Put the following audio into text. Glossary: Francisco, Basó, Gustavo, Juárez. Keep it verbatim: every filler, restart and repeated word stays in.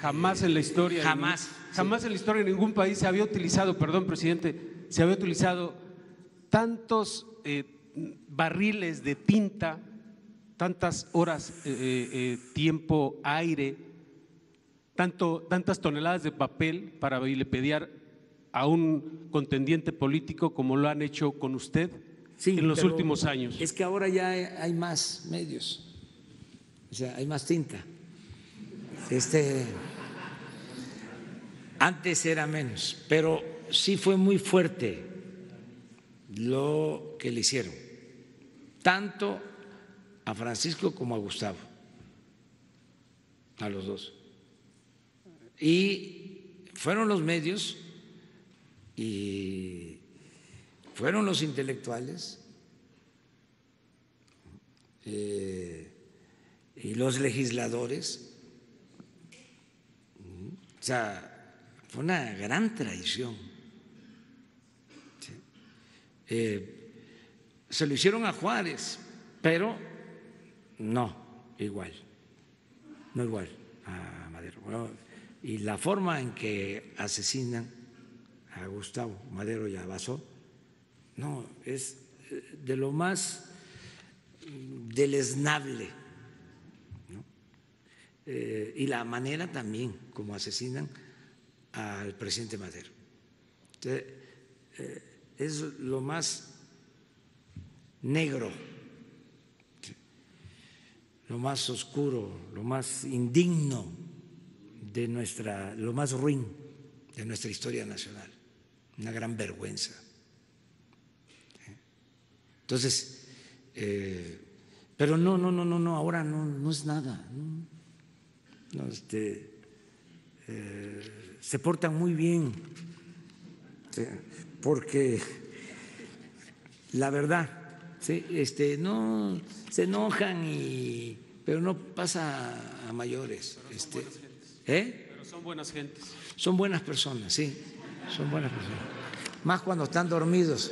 Jamás en la historia. Jamás. Ningún, jamás sí. en la historia de ningún país se había utilizado, perdón, presidente, se había utilizado tantos eh, barriles de tinta, tantas horas, eh, eh, tiempo, aire, tanto, tantas toneladas de papel para vilipendiar a un contendiente político como lo han hecho con usted sí, en los últimos años. Es que ahora ya hay más medios, o sea, hay más tinta. Este, antes era menos, pero sí fue muy fuerte lo que le hicieron, tanto a Francisco como a Gustavo, a los dos. Y fueron los medios y fueron los intelectuales eh, y los legisladores. O sea, fue una gran traición. ¿Sí? Eh, se lo hicieron a Juárez, pero no igual, no igual a Madero. Bueno, y la forma en que asesinan a Gustavo Madero y a Basó, no, es de lo más deleznable. ¿No? Eh, y la manera también como asesinan al presidente Madero. Entonces, eh, es lo más negro, lo más oscuro, lo más indigno de nuestra, lo más ruin de nuestra historia nacional, una gran vergüenza. Entonces, eh, pero no, no, no, no, no, ahora no, no es nada. No, no, este, eh, se portan muy bien, porque la verdad. Sí, este, no se enojan y pero no pasa a mayores. Pero son, este, buenas gentes. ¿Eh? Pero son buenas gentes. Son buenas personas, sí, son buenas personas. Más cuando están dormidos.